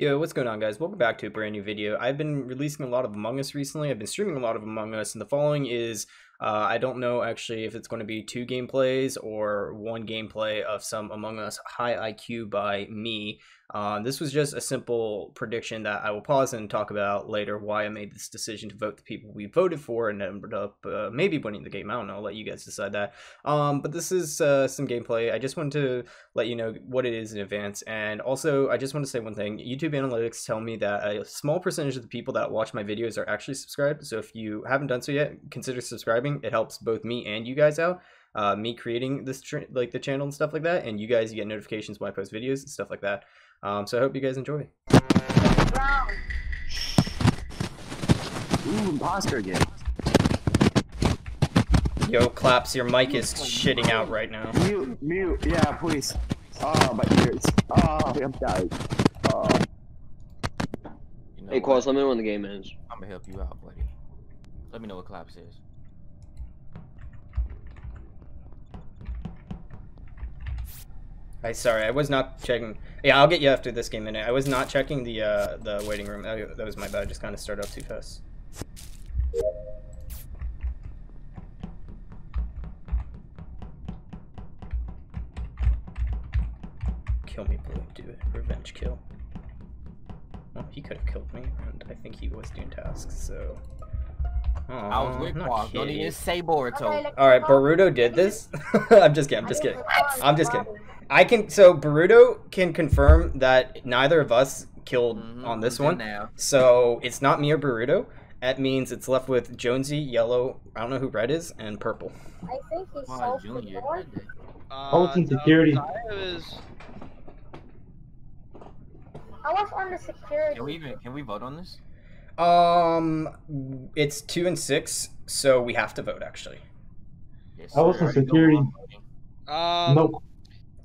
Yo, what's going on, guys? Welcome back to a brand new video. I've been releasing a lot of Among Us recently. I've been streaming a lot of Among Us, and the following is I don't know actually if it's going to be two gameplays or one gameplay of some Among Us high IQ by me. This was just a simple prediction that I will pause and talk about later, why I made this decision to vote the people we voted for and ended up maybe winning the game. I don't know, I'll let you guys decide that. But this is some gameplay. I just wanted to let you know what it is in advance. And also I just want to say one thing. YouTube analytics tell me that a small percentage of the people that watch my videos are actually subscribed. So if you haven't done so yet, consider subscribing. It helps both me and you guys out, me creating this the channel and stuff like that, and you guys get notifications when I post videos and stuff like that. So I hope you guys enjoy. Ooh, imposter again. Yo, Claps, your mic is shitting out right now. Mute, yeah, please. Oh, my ears. Oh, I'm dying. Oh. You know, hey, Quas, let me know when the game ends. I'm gonna help you out, buddy. Let me know what Claps is. Sorry, I was not checking. Yeah, I'll get you after this game minute. I was not checking the waiting room. That was my bad. I just kind of started up too fast. Kill me, Blue. Do it. Revenge kill. Well, he could have killed me, and I think he was doing tasks, so... Aww, I was with Quas. Don't even say Boruto. Okay, alright, Boruto did this? I'm just kidding. I can, so Boruto can confirm that neither of us killed on this one. Now. So it's not me or Boruto. That means it's left with Jonesy, Yellow, I don't know who Red is, and Purple. I think he's Junior. Oh, it's security. I was on the security. Can we vote on this? It's 2 and 6, so we have to vote actually. Yes, I was in security. Nope.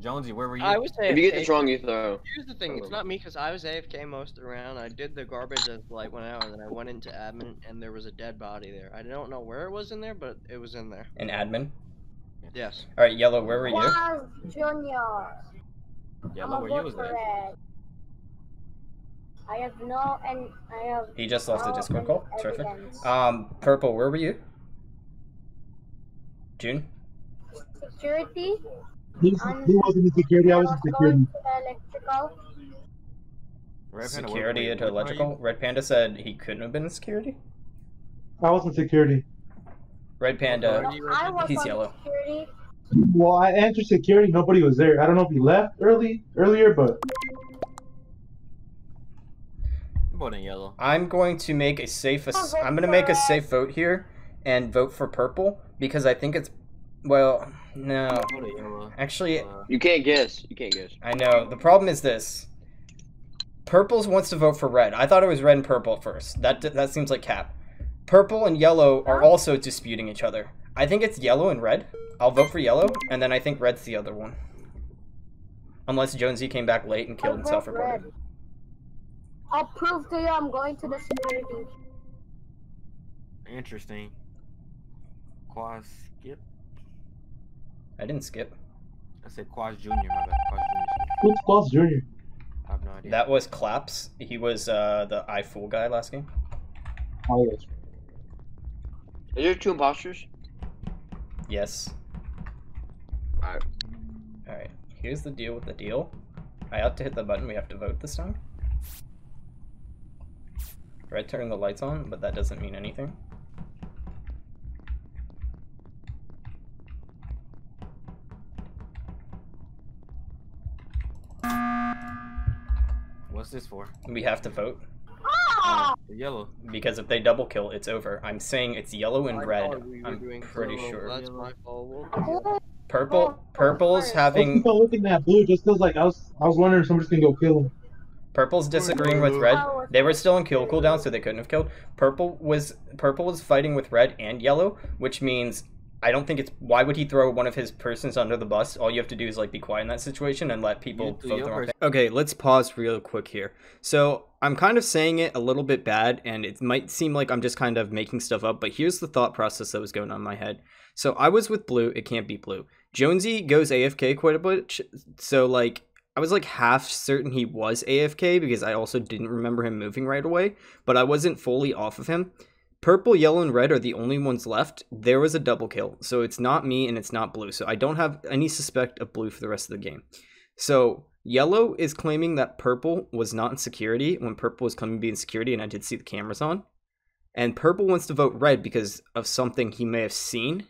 Jonesy, where were you? I was AFK. If you get the wrong, you throw. Here's the thing, it's not me because I was AFK most of the round. I did the garbage as the light went out, and then I went into admin, and there was a dead body there. I don't know where it was in there, but it was in there. In admin? Yes. All right, Yellow, where were you? Wow, Junior. Yellow, where you was there? I have no, and I have. He just lost a Discord call. Terrific. Purple, where were you? June. Security. He wasn't in security. I was in security. Electrical. Security into electrical. Red Panda said he couldn't have been in security. I was in security. Red Panda. He's Yellow. Security. Well, I entered security. Nobody was there. I don't know if he left earlier, but. Yellow. I'm going to make a safe. I'm going to make a safe vote here, and vote for Purple because I think it's. Well, no. Actually, you can't guess. You can't guess. I know. The problem is this. Purple's wants to vote for Red. I thought it was Red and Purple at first. That seems like cap. Purple and Yellow are also disputing each other. I think it's Yellow and Red. I'll vote for Yellow, and then I think Red's the other one. Unless Jonesy came back late and killed and self-reported. I'll prove to you I'm going to the security. Interesting. Quas skip? I didn't skip. I said Quas Jr. My bad. Quas Jr. Who's Quas Jr.? I have no idea. That was Claps. He was the iFool guy last game. Oh, yes. Are there two imposters? Yes. Alright. Alright. Here's the deal with the deal. I have to hit the button. We have to vote this time. Red turned the lights on, but that doesn't mean anything. What's this for? We have to vote. Yellow. Because if they double kill, it's over. I'm saying it's Yellow and Red. I'm pretty sure. That's my fault. Purple's having. People looking at Blue just feels like I was wondering if somebody's gonna go kill him. Purple's disagreeing with Red. They were still in kill cooldown, so they couldn't have killed. Purple was fighting with Red and Yellow, which means I don't think it's. Why would he throw one of his persons under the bus? All you have to do is like be quiet in that situation and let people vote their own thing. Okay, let's pause real quick here. So I'm kind of saying it a little bit bad, and it might seem like I'm just kind of making stuff up, but here's the thought process that was going on in my head. So I was with Blue. It can't be Blue. Jonesy goes AFK quite a bit, so like. I was like half certain he was AFK because I also didn't remember him moving right away, but I wasn't fully off of him. Purple, yellow, and red are the only ones left. There was a double kill, so it's not me and it's not blue. So I don't have any suspect of blue for the rest of the game. So yellow is claiming that purple was not in security when purple was claiming to be in security, and I did see the cameras on. And purple wants to vote red because of something he may have seen.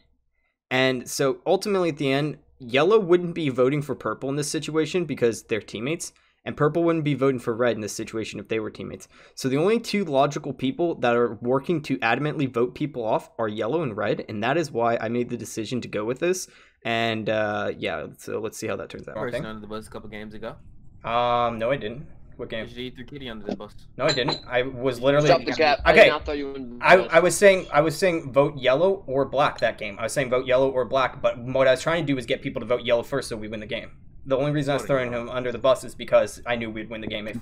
And so ultimately at the end, yellow wouldn't be voting for purple in this situation because they're teammates, and purple wouldn't be voting for red in this situation if they were teammates. So the only two logical people that are working to adamantly vote people off are yellow and red, and that is why I made the decision to go with this. And yeah, so let's see how that turns out. Person under the bus a couple games ago. No, I didn't. What game? You threw Kitty under the bus. No, I didn't. I was literally. Okay. I did not throw you in the bus. I was saying vote yellow or black that game. I was saying vote yellow or black, but what I was trying to do was get people to vote yellow first so we win the game. The only reason I was throwing him under the bus is because I knew we'd win the game if.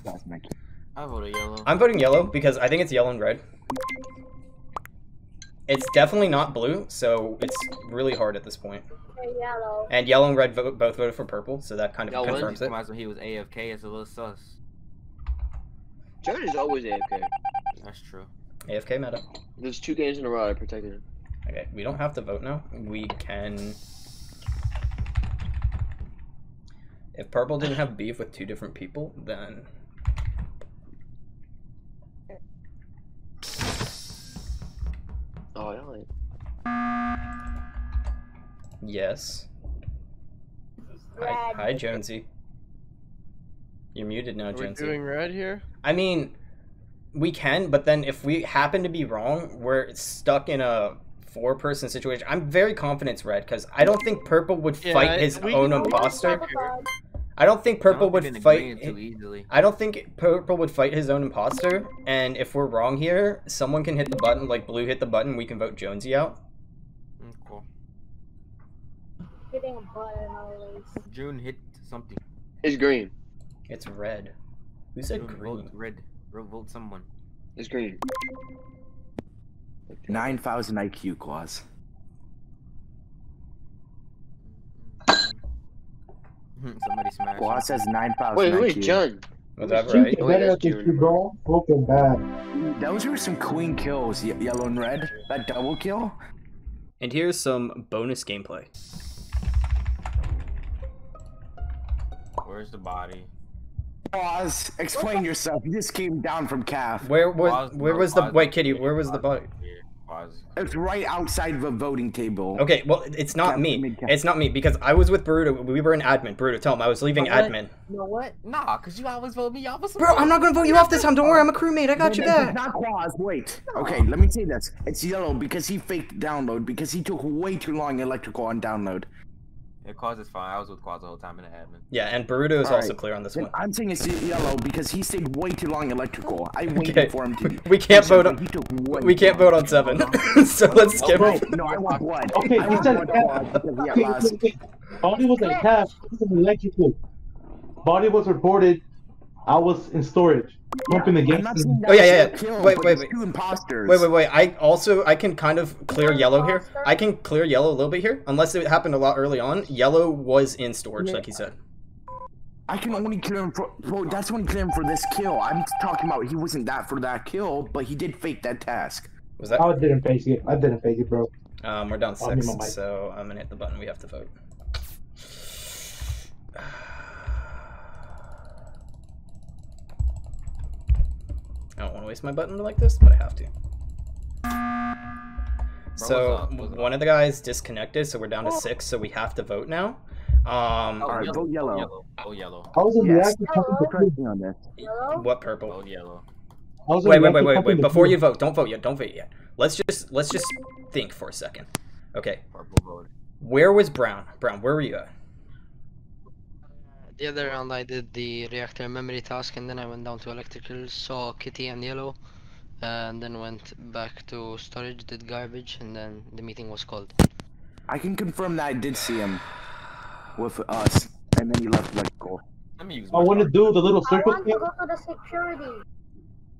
I voted yellow. I'm voting yellow because I think it's yellow and red. It's definitely not blue, so it's really hard at this point. Yellow. And yellow and red both voted for purple, so that kind of confirms it. Reminds me he was AFK. It's a little sus. Jared is always AFK. That's true. AFK meta. There's 2 games in a row I protected him. Okay, we don't have to vote now. We can. If purple didn't have beef with 2 different people, then. Oh, I don't like. Yes. Hi, Jonesy. You're muted now, Jonesy. We're doing red here? I mean, we can, but then if we happen to be wrong, we're stuck in a 4-person situation. I'm very confident it's red, because I don't think purple would fight his own imposter. I don't think purple would fight too easily. I don't think purple would fight his own imposter, and if we're wrong here, someone can hit the button, like blue hit the button, we can vote Jonesy out. Cool. Hitting a button always. June hit something. It's green. It's red. Who said June green? Vote red. Vote someone. It's green. 9,000 IQ, Quaz. Somebody smashed. Quad says 9,000. Wait, who is Jun? Was that right? Those were some clean kills, yellow and red. That double kill. And here's some bonus gameplay. Where's the body? Quaz, explain yourself. You just came down from calf. Where was the body? It's right outside the voting table. Okay, well, it's not me. It's not me because I was with Bruto. We were in admin. Bruto, tell him I was leaving admin. You know what? Nah, because you always vote me off. Bro, I'm not going to vote you off this time. Don't worry, I'm a crewmate. I got you back. Not Quaz. Wait. Okay, let me say this. It's yellow because he faked download because he took way too long electrical on download. Yeah, Quaz is fine. I was with Quaz the whole time in the admin. Yeah, and Burrito is also clear on this one. I'm saying it's yellow because he stayed way too long electrical. I waited for him to. We can't vote on. We can't vote on 7. So let's skip it. No, I want 1. Okay, he said calf. Body was in calf. He was in electrical. Body was reported. I was in storage. Pumping the game. Oh yeah. Wait. Two imposters. Wait. I can kind of clear yellow here. I can clear yellow a little bit here, unless it happened a lot early on. Yellow was in storage, like he said. I can only clear him for. Well, that's only clear him for this kill. I'm talking about he wasn't that for that kill, but he did fake that task. Was that? I didn't fake it. I didn't fake it, bro. We're down 6, so I'm gonna hit the button. We have to vote. I don't want to waste my button like this, but I have to. So one of the guys disconnected, so we're down to 6. So we have to vote now. Alright, vote yellow. Oh, yellow. I was in the act of talking on this. What purple? Oh, yellow. Wait. Before you vote, don't vote yet. Don't vote yet. Let's just think for a second. Okay. Purple vote. Where was Brown? Brown, where were you at? The other round I did the reactor memory task and then I went down to electrical, saw Kitty and yellow, and then went back to storage, did garbage, and then the meeting was called. I can confirm that I did see him with us, and then he left like gold. I want to do the little circle thing. I want to go to the security.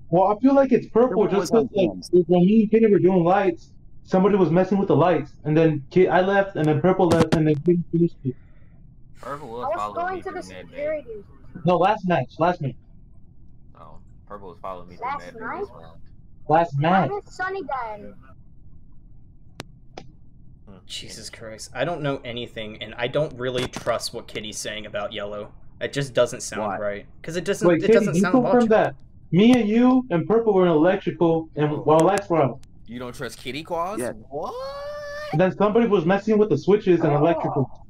Well, I feel like it's purple just because like, when me and Kitty were doing lights, somebody was messing with the lights, and then I left, and then purple left, and then Kitty finished it. I was going to the security. No, last match. Oh, Purple was following me. Last night? Last match. Where did Sunny go? Jesus Christ. I don't know anything, and I don't really trust what Kitty's saying about Yellow. It just doesn't sound right. Because it doesn't, Wait, Kitty, doesn't sound logical. Wait, that me and you and Purple were in electrical, and while last round. You don't trust Kitty Quaz? Yeah. What? And then somebody was messing with the switches and electrical.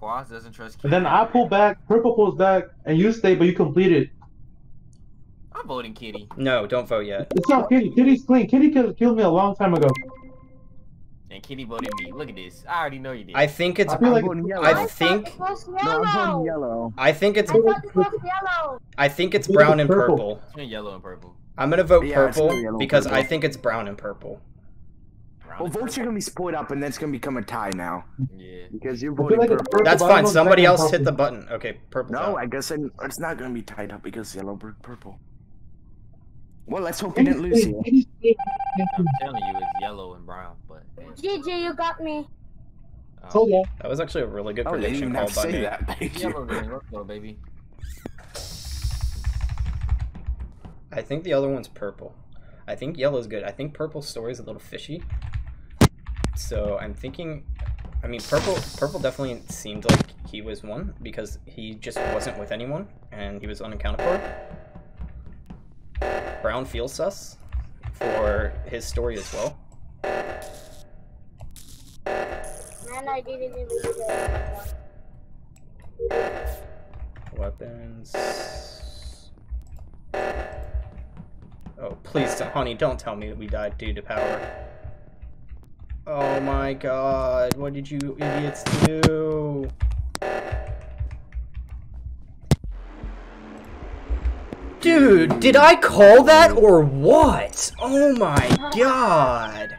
Quaz doesn't trust Kitty. And then I pull back, Purple pulls back, and you stay, but you completed. I'm voting Kitty. No, don't vote yet. It's not Kitty. Kitty's clean. Kitty killed me a long time ago. And Kitty voted me. Look at this. I already know you did. I think it's. I think it's brown and purple. Yellow and purple. I'm gonna vote purple because I think it's brown and purple. Well, votes are gonna be split up, and that's gonna become a tie now. Yeah. Because you're voting purple. That's fine. Somebody else hit the button. Okay, purple. No, I guess it's not gonna be tied up because yellow purple. Well, let's hope you didn't lose here. I'm telling you, it's yellow and brown, but... GG, you got me. Oh, yeah. That was actually a really good prediction call by me. Yellow didn't work though, baby. I think the other one's purple. I think yellow's good. I think purple's story's a little fishy. So I'm thinking... I mean, purple definitely seemed like he was one, because he just wasn't with anyone, and he was unaccounted for. Brown feels sus for his story as well. Man, I didn't even get weapons. Oh, please, honey, don't tell me that we died due to power. Oh my god, what did you idiots do? Dude, did I call that or what? Oh my god.